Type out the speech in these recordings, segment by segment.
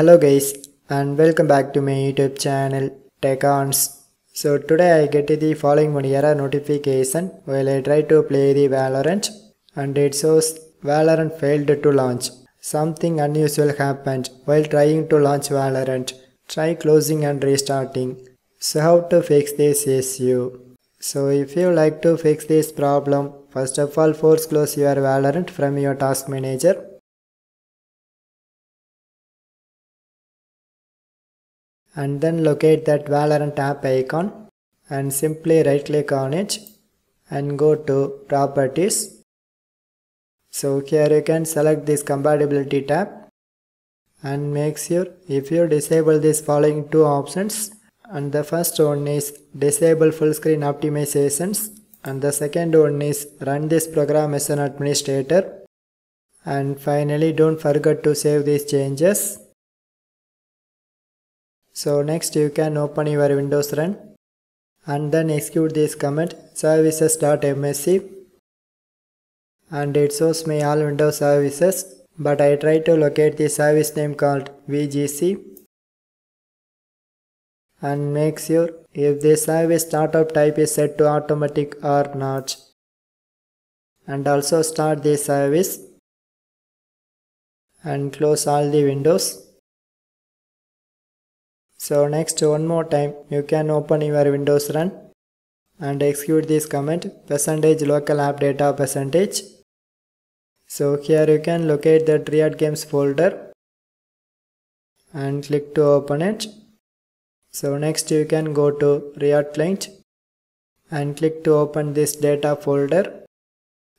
Hello guys, and welcome back to my YouTube channel Techons. So today I get the following one error notification while I try to play the Valorant, and it shows Valorant failed to launch. Something unusual happened while trying to launch Valorant. Try closing and restarting. So how to fix this issue? So if you like to fix this problem, first of all force close your Valorant from your task manager. And then locate that Valorant app icon and simply right click on it and go to Properties. So here you can select this Compatibility tab and make sure if you disable these following two options, and the first one is Disable Full Screen Optimizations and the second one is Run this program as an administrator, and finally don't forget to save these changes. So next you can open your Windows run and then execute this command services.msc, and it shows me all Windows services, but I try to locate the service name called VGC, and make sure if the service startup type is set to automatic or not, and also start the service and close all the windows. So next one more time you can open your Windows run and execute this command %local app data %. So here you can locate the Riot Games folder and click to open it. So next you can go to Riot client and click to open this data folder.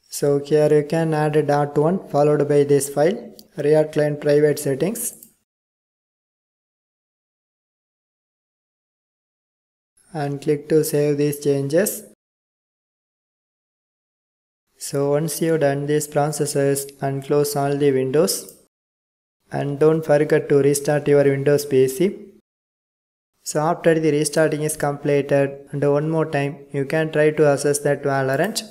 So here you can add .1 followed by this file Riot client private settings. And click to save these changes. So once you done these processes, unclose all the windows and don't forget to restart your Windows PC. So after the restarting is completed, and one more time you can try to access that Valorant.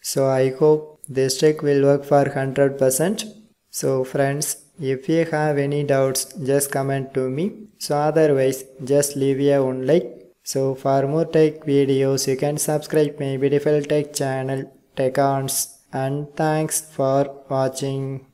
So I hope this trick will work for 100%. So friends, if you have any doubts, just comment to me. So otherwise, just leave your own like. So for more tech videos, you can subscribe my beautiful tech channel Techons. And thanks for watching.